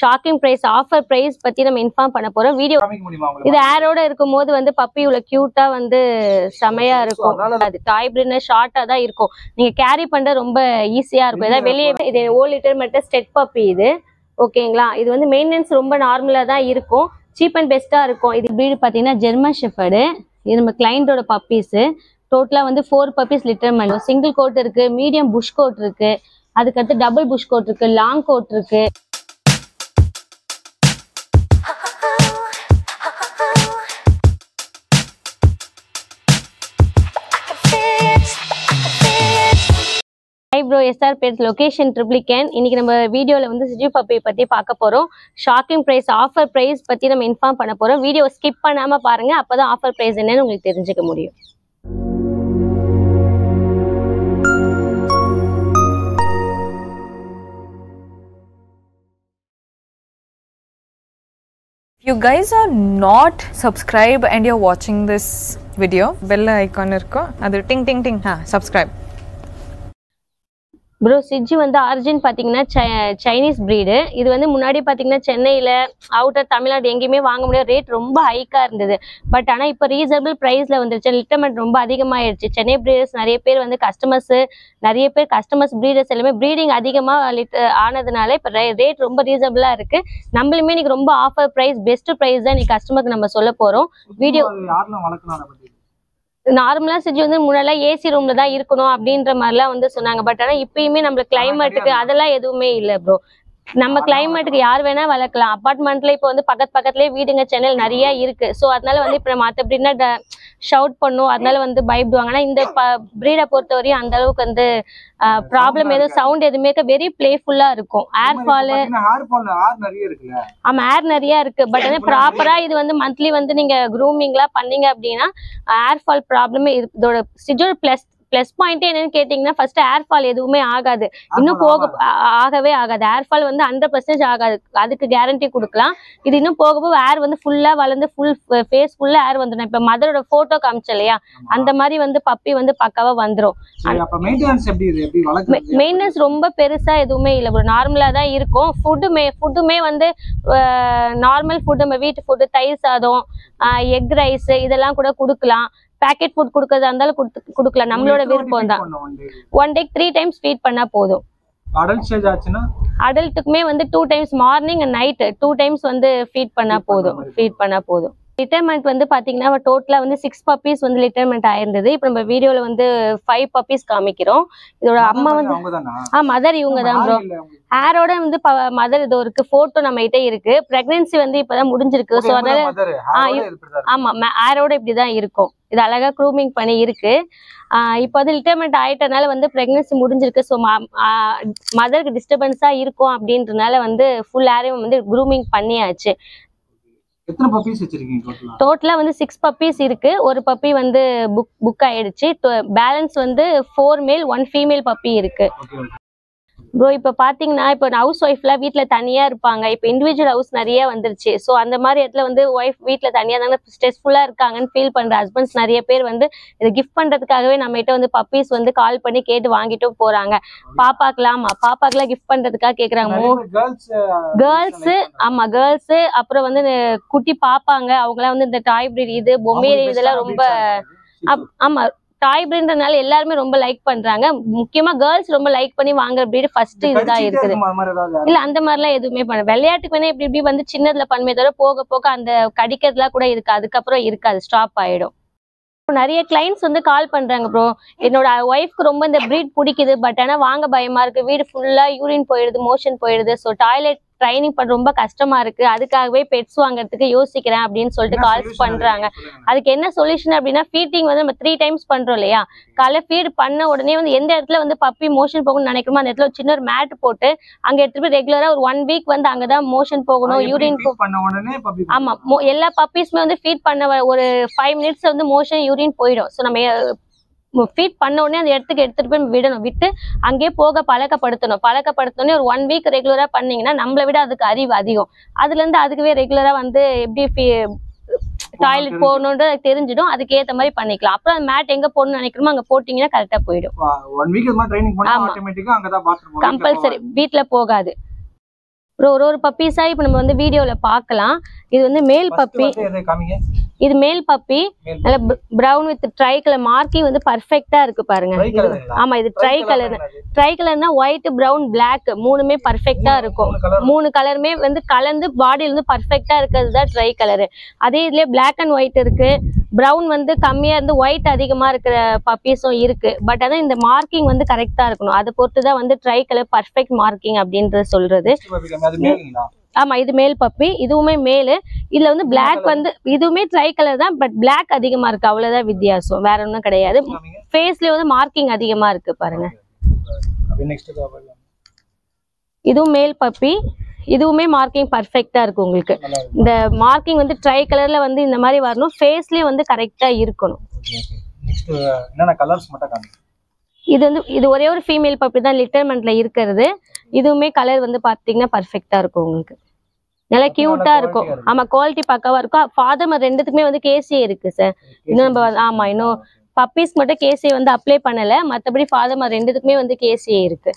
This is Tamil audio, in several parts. ஷாக்கிங் பிரைஸ் ஆஃபர் பிரைஸ் பத்தி நம்ம இன்ஃபார்ம் பண்ண போறோம். வீடியோ இது ஏரோட இருக்கும்போது வந்து பப்பி உள்ள கியூட்டா வந்து செமையா இருக்கும். அது டாய் பிரிட்னா ஷார்ட்டா தான் இருக்கும், நீங்க கேரி பண்ற ரொம்ப ஈஸியா இருக்கும். ஏதாவது வெளியே இது 1 லிட்டர் மட்டும் ஸ்டெட் பப்பி இது, ஓகேங்களா? இது வந்து மெயின்டெனன்ஸ் ரொம்ப நார்மலா தான் இருக்கும், சீப் அண்ட் பெஸ்ட்டாக இருக்கும். இது வீடு பார்த்தீங்கன்னா ஜெர்மன் ஷெஃபர்டு, இது நம்ம கிளைண்டோட பப்பீஸு. டோட்டலாக வந்து 4 பப்பீஸ் லிட்டர்மன். சிங்கிள் கோட் இருக்குது, மீடியம் புஷ் கோட் இருக்குது, அதுக்கடுத்து டபுள் புஷ் கோட் இருக்குது, லாங் கோட் இருக்குது. Bro SR pets location Triplicane. இன்னைக்கு நம்ம வீடியோல வந்து சிஜி பப்பியை பத்தி பார்க்க போறோம். ஷாக்கிங் பிரைஸ் ஆஃபர் பிரைஸ் பத்தி நம்ம இன்ஃபார்ம் பண்ண போறோம். வீடியோ ஸ்கிப் பண்ணாம பாருங்க, அப்பதான் ஆஃபர் பிரைஸ் என்னன்னு உங்களுக்கு தெரிஞ்சுக்க முடியும். You guys are not subscribed and you're watching this video, bell icon இருக்கு, அது ding ding ding, subscribe. Bro CG வந்து ஆரிஜின் பார்த்தீங்கன்னா சைனீஸ் ப்ரீடு. இது வந்து முன்னாடி பார்த்தீங்கன்னா சென்னையில் அவுட்டர் தமிழ்நாடு எங்கேயுமே வாங்க முடியாது, ரேட் ரொம்ப ஹைக்காக இருந்தது. பட் ஆனால் இப்போ ரீசனபிள் ப்ரைஸில் வந்துருச்சு. லிட்டர்மெண்ட் ரொம்ப அதிகமாகிடுச்சு. சென்னை ப்ரீடர்ஸ் நிறைய பேர் வந்து கஸ்டமர்ஸ் ப்ரீடர்ஸ் எல்லாமே ப்ரீடிங் அதிகமாக ஆனதுனால இப்போ ரேட் ரொம்ப ரீசனபிளாக இருக்குது. நம்மளுமே இன்னைக்கு ரொம்ப ஆஃபர் ப்ரைஸ் பெஸ்ட் ப்ரைஸ் தான் இன்னைக்கு கஸ்டமருக்கு நம்ம சொல்ல போகிறோம். வீடியோ நார்மலா சிஜி வந்து முன்னெல்லாம் ஏசி ரூம்ல தான் இருக்கணும் அப்படின்ற மாதிரிலாம் வந்து சொன்னாங்க. பட் ஆனா இப்பயுமே நம்ம கிளைமேட்டுக்கு அதெல்லாம் எதுவுமே இல்லை ப்ரோ. நம்ம கிளைமேட்டுக்கு யார் வேணா வளர்க்கலாம். அபார்ட்மெண்ட்ல இப்போ வந்து பக்கத்துலயே வீடுங்க சென்னை நிறைய இருக்கு. ஸோ அதனால வந்து இப்ப நம்ம மற்றபடினா ஷவுட் பண்ணும், அதனால வந்து பயப்படுவாங்க. ஆனா இந்த பிரீடை பொறுத்த வரையும் அந்த அளவுக்கு வந்து ப்ராப்ளம் எதுவும் சவுண்ட் எதுவுமே வெரி பிளேஃபுல்லா இருக்கும். ஏர் நிறைய இருக்கு. பட் வந்து ப்ராப்பரா இது வந்து மந்த்லி வந்து நீங்க க்ரூமிங்லாம் பண்ணீங்க அப்படின்னா ஏர் ஃபால் ப்ராப்ளமே இதோட சிஜோட பிளஸ் பாயிண்ட் என்னன்னு கேட்டீங்கன்னா ஃபர்ஸ்ட் ஏர்ஃபால் எதுவுமே ஆகாது, இன்னும் ஆகவே ஆகாது. ஏர்ஃபால் வந்து 100% ஆகாது, அதுக்கு கேரண்டி கொடுக்கலாம். இது இன்னும் போகப்போ ஏர் வந்து ஃபுல்லா வளர்ந்து ஃபேஸ் ஃபுல்லா ஏர் வந்துடும். இப்ப மதரோட போட்டோ காமிச்ச இல்லையா, அந்த மாதிரி வந்து பப்பி வந்து பக்காவா வந்துடும். மெயின்டெனன்ஸ் ரொம்ப பெருசா எதுவுமே இல்லை ப்ரோ, நார்மலா தான் இருக்கும். ஃபுட்டுமே வந்து நார்மல் ஃபுட், நம்ம வீட்டு ஃபுட்டு தயிர் சாதம் எக் ரைஸ் இதெல்லாம் கூட கொடுக்கலாம். பேக்கெட் ஃபுட் கொடுக்கறதா இருந்தாலும் கொடுக்கலாம், நம்மளோட விருப்பம் தான். 1 டேக்கு 3 டைம்ஸ் ஃபீட் பண்ணா போதும். அடல்ட்டுக்குமே வந்து 2 times morning and night 2 times வந்து ஃபீட் பண்ணா போதும். லிட்டர்மெண்ட் வந்து பாத்தீங்கன்னா டோட்டலா வந்து 6 பப்பீஸ் வந்து லிட்டர்மெண்ட் ஆயிருந்தது. இப்ப நம்ம வீடியோல வந்து 5 பப்பீஸ் காமிக்கிறோம். இதோட அம்மா வந்து மதர் இவங்க தான் ப்ரோ. ஏரோட வந்து மதர் இதோ இருக்கு, போட்டோ நம்ம கிட்ட இருக்கு. பிரெக்னன்சி வந்து இப்பதான் முடிஞ்சிருக்கு. சோ அதனால ஆமா ஏரோட இப்படிதான் இருக்கும். இது அழகா க்ரூமிங் பண்ணி இருக்கு. இப்போ வந்து லிட்டர்மெண்ட் ஆயிட்டனால வந்து பிரெக்னன்சி முடிஞ்சிருக்கு. ஸோ மதருக்கு டிஸ்டர்பன்ஸா இருக்கும் அப்படின்றனால வந்து ஃபுல் ஏரையும் வந்து க்ரூமிங் பண்ணியாச்சு. டோட்டலா வந்து 6 பப்பீஸ் இருக்கு. ஒரு பப்பி வந்து புக் ஆயிடுச்சு. பேலன்ஸ் வந்து 4 மேல் 1 ஃபீமேல் பப்பி இருக்கு ப்ரோ. இப்போ பார்த்தீங்கன்னா இப்போ ஹவுஸ் ஒய்ஃப்லாம் வீட்டில் தனியாக இருப்பாங்க. இப்போ இண்டிவிஜுவல் ஹவுஸ் நிறைய வந்துருச்சு. ஸோ அந்த மாதிரி இடத்துல வந்து ஒய்ஃப் வீட்டில் தனியாக தானே ஸ்ட்ரெஸ்ஃபுல்லாக இருக்காங்கன்னு ஃபீல் பண்ணுற ஹஸ்பண்ட்ஸ் நிறைய பேர் வந்து இதை கிஃப்ட் பண்ணுறதுக்காகவே நம்மகிட்ட வந்து பப்பீஸ் வந்து கால் பண்ணி கேட்டு வாங்கிட்டும் போகிறாங்க. பாப்பாக்கெல்லாம் கிஃப்ட் பண்ணுறதுக்காக கேட்குறாங்க. கேர்ள்ஸு அப்புறம் வந்து குட்டி பாப்பாங்க அவங்களாம் வந்து இந்த டாய் பிரீட் இது பொம்மை இதெல்லாம் ரொம்ப ஆமாம் டாய் பிரீட்னால எல்லாருமே ரொம்ப லைக் பண்றாங்க. முக்கியமா கேர்ள்ஸ் ரொம்ப லைக் பண்ணி வாங்குற பிரீடு ஃபர்ஸ்ட் இதுதான் இருக்குது. இல்ல அந்த மாதிரிலாம் எதுவுமே பண்ண விளையாட்டுக்கு வேணா இப்படி இப்படி வந்து சின்னதுல பண்ணமே தவிர போக போக அந்த கடிக்கிறதுலாம் கூட இருக்கு, அதுக்கப்புறம் இருக்காது, ஸ்டாப் ஆயிடும். நிறைய கிளைண்ட்ஸ் வந்து கால் பண்றாங்க ப்ரோ, என்னோட ஒய்ஃப்க்கு ரொம்ப இந்த பிரீட் பிடிக்குது, பட் ஆனா வாங்க பயமா இருக்கு, வீடு ஃபுல்லா யூரின் போயிடுது, மோஷன் போயிடுது, ஸோ டாய்லெட் ட்ரைனிங் பண்ண ரொம்ப கஷ்டமா இருக்கு, அதுக்காகவே பெட்ஸ் வாங்குறதுக்கு யோசிக்கிறேன் அப்படின்னு சொல்லிட்டு கால்ஸ் பண்றாங்க. அதுக்கு என்ன சொல்யூஷன் அப்படின்னா ஃபீட்டிங் வந்து நம்ம 3 டைம்ஸ் பண்றோம் இல்லையா. காலைல ஃபீட் பண்ண உடனே வந்து எந்த இடத்துல வந்து பப்பி மோஷன் போகணும்னு நினைக்கிறோமோ அந்த இடத்துல ஒரு சின்ன ஒரு மேட் போட்டு அங்க எடுத்துட்டு போய் ரெகுலரா ஒரு 1 வீக் வந்து அங்கதான் மோஷன் போகணும், யூரின் போகணும். ஆமா எல்லா பப்பீஸுமே வந்து ஃபீட் பண்ண ஒரு 5 மினிட்ஸ் வந்து மோஷன் யூரின் போயிடும். ஸோ நம்ம ஃபீட் பண்ண உடனே அந்த இடத்துக்கு எடுத்துட்டு போய் விடணும், விட்டு அங்கேயே போக பழக்கப்படுத்தணும். ஒரு 1 வீக் ரெகுலரா பண்ணீங்கன்னா நம்மளை விட அதுக்கு அறிவு அதிகம், அதுல இருந்து அதுக்குவே ரெகுலரா வந்து எப்படி டாய்லெட் போகணும்ன்ற தெரிஞ்சிடும், அதுக்கு ஏத்த மாதிரி பண்ணிக்கலாம். அப்புறம் அந்த மேட் எங்க போகணும்னு நினைக்கிறோமோ அங்க போட்டீங்கன்னா கரெக்டா போயிடும். கம்பல்சரி வீட்டுல போகாது. ஒரு ஒரு பப்பீஸா இப்ப நம்ம வந்து வீடியோல பார்க்கலாம். இது வந்து மேல் பப்பி. இது மேல் பப்பி. நல்ல பிரவுன் வித் ட்ரை கலர் மார்க்கி வந்து பெர்ஃபெக்ட்டா இருக்கு பாருங்க. ஆமா இது ட்ரை கலர். ட்ரை கலர்னா ஒயிட், பிரவுன், Black மூணுமே பெர்ஃபெக்ட்டா இருக்கும். மூணு கலருமே வந்து கலந்து பாடியில இருந்து பெர்ஃபெக்ட்டா இருக்கிறது தான் ட்ரை கலர். அதே இதுல Black and White இருக்கு. பிரவுன் வந்து கம்மியா இருந்து ஒயிட் அதிகமா இருக்கிற பப்பீஸும் இருக்கு. பட் அதான் இந்த மார்க்கிங் வந்து கரெக்டா இருக்கணும். அதை பொறுத்து தான் வந்து ட்ரை கலர் பெர்ஃபெக்ட் மார்க்கிங் அப்படின்றது சொல்றது. ஆமா இது மேல் பப்பி, இதுவுமே மேலு. இதுல வந்து Black வந்து இதுவுமே ட்ரை கலர் தான், பட் Black அதிகமா இருக்கு. அவ்வளவுதான் வித்தியாசம், வேற ஒண்ணும் கிடையாது. ஃபேஸ்ல வந்து மார்க்கிங் அதிகமா இருக்கு பாருங்க. இதுவும் மேல் பப்பி, இதுவுமே மார்க்கிங் பர்ஃபெக்டா இருக்கு உங்களுக்கு. இந்த மார்க்கிங் வந்து ட்ரை கலர்ல வந்து இந்த மாதிரி வரணும். ஃபேஸ்லயே வந்து கரெக்டா இருக்கணும். இது வந்து இது ஒரே ஒரு ஃபீமேல் பப்பி தான் லிட்டர்மெண்ட்ல இருக்கிறது. இதுவுமே கலர் வந்து பாத்தீங்கன்னா பர்ஃபெக்டா இருக்கும் உங்களுக்கு. நல்லா கியூட்டா இருக்கும். ஆமா குவாலிட்டி பக்காவா இருக்கும். ஃபாதர் ரெண்டுத்துக்குமே வந்து கேசியே இருக்கு சார். இன்னும் நம்ம ஆமா இன்னும் பப்பீஸ் மட்டும் கேசியை வந்து அப்ளை பண்ணல, மற்றபடி ஃபாதர் ரெண்டுத்துக்குமே வந்து கேசியே இருக்கு.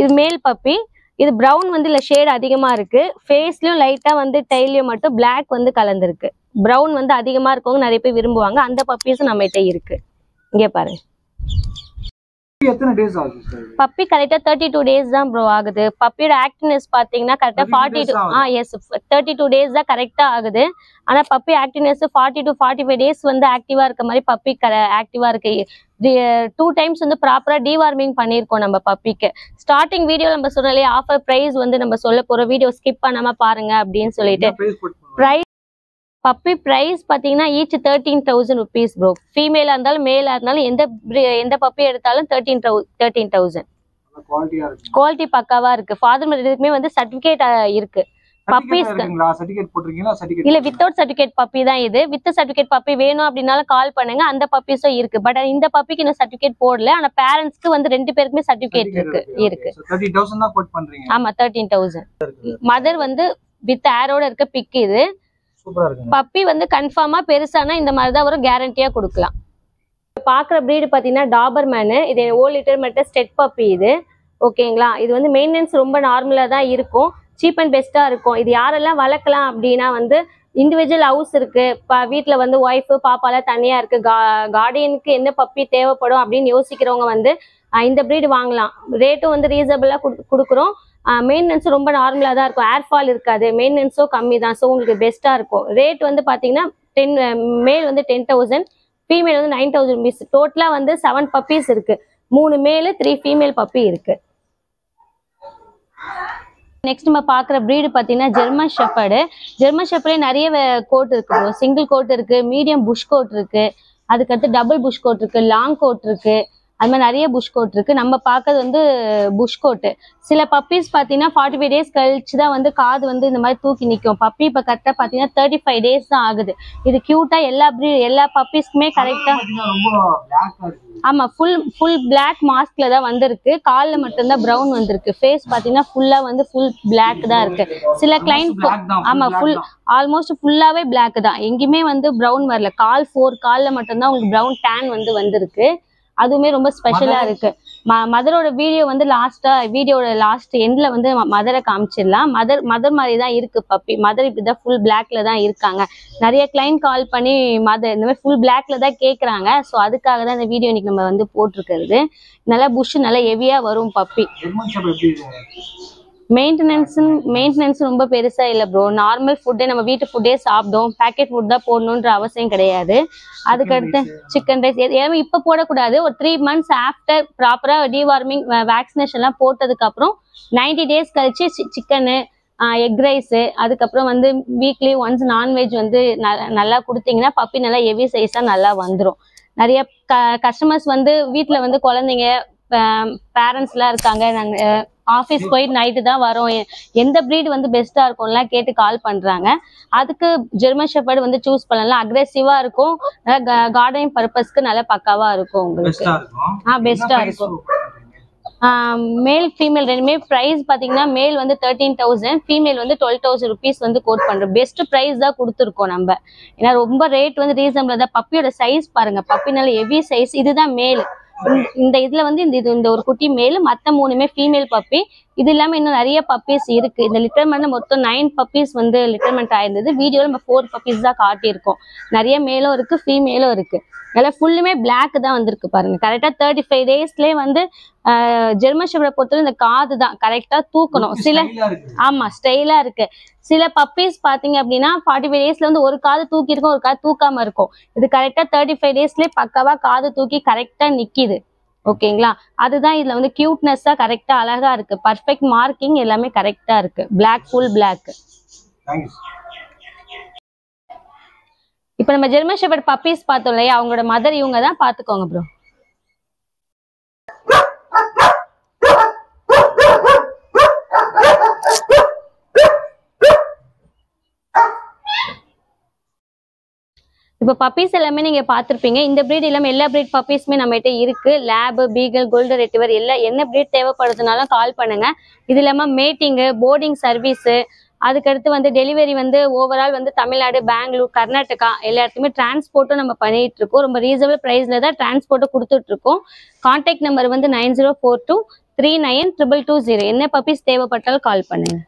இது மேல் பப்பி. இது பிரவுன் வந்து இல்ல ஷேட் அதிகமா இருக்கு. ஃபேஸ்லயும் லைட்டா வந்து டெய்லயும் மட்டும் Black வந்து கலந்துருக்கு. பிரவுன் வந்து அதிகமா இருக்கவங்க நிறைய பேர் விரும்புவாங்க. அந்த பப்பீஸும் நம்ம கிட்ட இருக்கு. இங்க பாருங்க. பப்பி கரெக்டா 32 டேஸ் தான் ப்ரோ ஆகுது. பப்பியோட ஆக்டிவ்னஸ் பாத்தீங்கன்னா கரெக்டா 32 டேஸ் தான் கரெக்டா ஆகுது. ஆனா பப்பி ஆக்டிவ்னஸ் 40 to 45 டேஸ் வந்து ஆக்டிவா இருக்க மாதிரி பப்பி ஆக்டிவா இருக்கு. 2 times வந்து ப்ராப்பரா டிவார்மிங் பண்ணிருக்கோம் நம்ம பப்பிக்கு. ஸ்டார்டிங் வீடியோ நம்ம சொன்னாலே ஆஃபர் பிரைஸ் வந்து நம்ம சொல்ல போறோம். வீடியோ ஸ்கிப் பண்ணாம பாருங்க அப்படின்னு சொல்லிட்டு. பிரைஸ் பப்பி பிரைஸ் பாத்தீங்கன்னா ஈச் 13,000 ருபீஸ் ப்ரோ. ஃபீமேலா இருந்தாலும் மேலா இருந்தாலும் எந்த பப்பி எடுத்தாலும் 13,000. குவாலிட்டி பக்காவா இருக்கு. ஃபாதர் இதுக்குமே வந்து சர்டிபிகேட் இருக்கு. இல்ல வித்தவுட் சர்டிபிகேட் பப்பி தான் இது. வித் சர்டிபிகேட் பப்பி வேணும் அப்படின்னாலும் கால் பண்ணுங்க. அந்த பப்பீஸும் இருக்கு. பட் இந்த பப்பிக்கு இன்னும் சர்டிபிகேட் போடல. ஆனா பேரண்ட்ஸ்க்கு வந்து 2 பேருக்குமே சர்டிபிகேட் இருக்கு. 13,000 தான் கோட் பண்றீங்க. ஆமா 13,000. மதர் வந்து வித் ஏரோட இருக்க பிக் இது. பப்பி வந்து கன்ஃபார்மா பெருசானா இந்த மாதிரி தான் வரும். கேரண்டியா கொடுக்கலாம். பாக்குற பிரீடு பாத்தீங்கன்னா டாபர்மேன். இது 1 லிட்டர் மட்டும் ஸ்டெட் பப்பி இது. ஓகேங்களா. இது வந்து மெயின்டெனன்ஸ் ரொம்ப நார்மலா தான் இருக்கும். சீப் அண்ட் பெஸ்ட்டா இருக்கும். இது யாரெல்லாம் வளர்க்கலாம் அப்படின்னா வந்து இண்டிவிஜுவல் ஹவுஸ் இருக்கு, வீட்டுல வந்து ஒய்ஃப் பாப்பாலாம் தனியா இருக்கு, கார்டியனுக்கு என்ன பப்பி தேவைப்படும் அப்படின்னு யோசிக்கிறவங்க வந்து இந்த பிரீடு வாங்கலாம். ரேட்டும் வந்து ரீசனபிளா கொடுக்குறோம். மெயின்டெனன்ஸும் ரொம்ப நார்மலா தான் இருக்கும். ஏர்ஃபால் இருக்காது, மெயின்டெனன்ஸும் கம்மி தான். ஸோ உங்களுக்கு பெஸ்ட்டா இருக்கும். ரேட் வந்து பாத்தீங்கன்னா மேல் வந்து 10,000, ஃபீமேல் வந்து 9,000 ருபீஸ். டோட்டலா வந்து 7 பப்பீஸ் இருக்கு. 3 மேலு 3 ஃபீமேல் பப்பி இருக்கு. நெக்ஸ்ட் நம்ம பாக்குற பிரீடு பாத்தீங்கன்னா ஜெர்மன் ஷெப்பர்டு. ஜெர்மன் ஷெப்பர்ட்லயே நிறைய கோட் இருக்கு. சிங்கிள் கோட் இருக்கு, மீடியம் புஷ் கோட் இருக்கு, அதுக்கடுத்து டபுள் புஷ் கோட் இருக்கு, லாங் கோட் இருக்கு, அது மாதிரி நிறைய புஷ் கோட் இருக்கு. நம்ம பார்க்கறது வந்து புஷ் கோட்டு. சில பப்பீஸ் பாத்தீங்கன்னா 45 டேஸ் கழிச்சு தான் வந்து காது வந்து இந்த மாதிரி தூக்கி நிற்கும். பப்பி இப்ப கரெக்டா பாத்தீங்கன்னா 35 டேஸ் தான் ஆகுது. இது கியூட்டா எல்லா பப்பீஸ்க்குமே கரெக்டா. ஆமா ஃபுல் Black மாஸ்க்ல தான் வந்திருக்கு. காலில் மட்டும்தான் பிரவுன் வந்திருக்கு. ஃபேஸ் பாத்தீங்கன்னா ஃபுல்லா வந்து ஃபுல் Black தான் இருக்கு. சில கிளைண்ட் ஆமா ஃபுல் ஆல்மோஸ்ட் ஃபுல்லாவே Black தான். எங்கேயுமே வந்து பிரவுன் வரல. கால் 4 காலில் மட்டும்தான் உங்களுக்கு பிரவுன் டேன் வந்து வந்திருக்கு. அதுவுமே ரொம்ப ஸ்பெஷலா இருக்கு. மதரோட வீடியோ வந்து வீடியோட லாஸ்ட் எண்ட்ல வந்து மதரை காமிச்சிடலாம். மதர் மாதிரி தான் இருக்கு பப்பி. மதர் இப்படிதான் ஃபுல் Blackல தான் இருக்காங்க. நிறைய கிளைண்ட் கால் பண்ணி மதர் இந்த மாதிரி ஃபுல் Blackல தான் கேட்கறாங்க. ஸோ அதுக்காக தான் இந்த வீடியோ இன்னைக்கு நம்ம வந்து போட்டிருக்கிறது. நல்லா புஷ் நல்லா ஹெவியா வரும் பப்பி. மெயின்டெனன்ஸ் ரொம்ப பெருசா இல்ல ப்ரோ. நார்மல் ஃபுட்டே நம்ம வீட்டு ஃபுட்டே சாப்பிடும். பேக்கெட் ஃபுட் தான் போடணுன்ற அவசியம் கிடையாது. அதுக்கடுத்து சிக்கன் ரைஸ் எல்லாமே இப்ப போடக்கூடாது. ஒரு 3 months ஆஃப்டர் ப்ராப்பரா டிவார்மிங் வேக்சினேஷன் எல்லாம் போட்டதுக்கு அப்புறம் 90 டேஸ் கழிச்சு சிக்கனு, எக் ரைஸ், அதுக்கப்புறம் வந்து வீக்லி ஒன்ஸ் நான்வெஜ் வந்து நல்லா கொடுத்தீங்கன்னா பப்பி நல்லா ஹெவி சைஸா நல்லா வந்துடும். நிறைய கஸ்டமர்ஸ் வந்து வீட்டுல வந்து குழந்தைங்க பேரண்ட்ஸ் எல்லாம் இருக்காங்க, நாங்க ஆஃபீஸ் போயிட்டு நைட்டு தான் வரோம், எந்த பிரீடு வந்து பெஸ்ட்டா இருக்கும்லாம் கேட்டு கால் பண்றாங்க. அதுக்கு ஜெர்மன் ஷெப்பர்டு வந்து சூஸ் பண்ணலாம். அக்ரெசிவா இருக்கும், கார்டனிங் பர்பஸ்க்கு நல்லா பக்காவா இருக்கும் உங்களுக்கு. பெஸ்ட்டா இருக்கும். மேல் ஃபீமேல் ரெண்டுமே ப்ரைஸ் பாத்தீங்கன்னா மேல் வந்து 13,000, ஃபீமேல் வந்து 12,000 ருபீஸ் வந்து கோட் பண்றோம். பெஸ்ட் ப்ரைஸ் தான் கொடுத்துருக்கோம் நம்ம. ஏன்னா ரொம்ப ரேட் வந்து ரீசனபிள் தான். பப்பியோட சைஸ் பாருங்க. பப்பினால ஹெவி சைஸ். இதுதான் மேல். இந்த இதுல வந்து இந்த ஒரு குட்டி மேலு, மத்த 3 ஃபீமேல் பப்பி. இது இல்லாம இன்னும் நிறைய பப்பீஸ் இருக்கு. இந்த லிட்டர்மெண்ட்ல மொத்தம் 9 பப்பீஸ் வந்து லிட்டர்மெண்ட் ஆயிருந்தது. வீடியோல நம்ம 4 பப்பீஸ் தான் காட்டியிருக்கோம். நிறைய மேலும் இருக்கு, ஃபீமேலும் இருக்கு. நல்லா ஃபுல்லுமே பிளாக் தான் வந்திருக்கு பாருங்க. கரெக்டா 35 டேஸ்லயே வந்து ஜெர்மன் ஷெப்பர்ட் பொறுத்தவரை இந்த காது தான் கரெக்டா தூக்கணும். சில ஆமா ஸ்டைலா இருக்கு. சில பப்பீஸ் பாத்தீங்க அப்படின்னா 45 டேஸ்ல வந்து ஒரு காது தூக்கி இருக்கும், ஒரு காது தூக்காம இருக்கும். இது கரெக்டா 35 டேஸ்லயே பக்காவா காது தூக்கி கரெக்டா நிக்கிது. ஓகேங்களா, அதுதான் இதுல வந்து கியூட்னஸா கரெக்டா அழகா இருக்கு. பர்ஃபெக்ட் மார்க்கிங் எல்லாமே கரெக்டா இருக்கு. Black, full black. இப்ப நம்ம ஜெர்மன் ஷெப்பர்ட் பப்பீஸ் பார்த்தோம் இல்லையா, அவங்களோட மதர் இவங்க தான், பாத்துக்கோங்க ப்ரோ. இப்போ பப்பீஸ் எல்லாமே நீங்க பாத்திருப்பீங்க. இந்த பிரீட் எல்லாமே எல்லா பிரீட் பப்பீஸுமே நம்மகிட்ட இருக்கு. லேபு, பீகல், கோல்டன் ரெட்டிவர் எல்லாம் என்ன பிரீட் தேவைப்படுதுனாலும் கால் பண்ணுங்க. இது இல்லாம மேட்டிங்கு, போர்டிங் சர்வீஸ், அதுக்கடுத்து வந்து டெலிவரி வந்து ஓவரால் வந்து தமிழ்நாடு, பெங்களூர், கர்நாடகா எல்லா இடத்துலையுமே டிரான்ஸ்போர்ட்டும் நம்ம பண்ணிட்டு இருக்கோம். ரொம்ப ரீசனபிள் ப்ரைஸ்ல தான் டிரான்ஸ்போர்ட்டும் கொடுத்துட்டு இருக்கோம். கான்டாக்ட் நம்பர் வந்து 9042392220. என்ன பப்பீஸ் தேவைப்பட்டாலும் கால் பண்ணுங்க.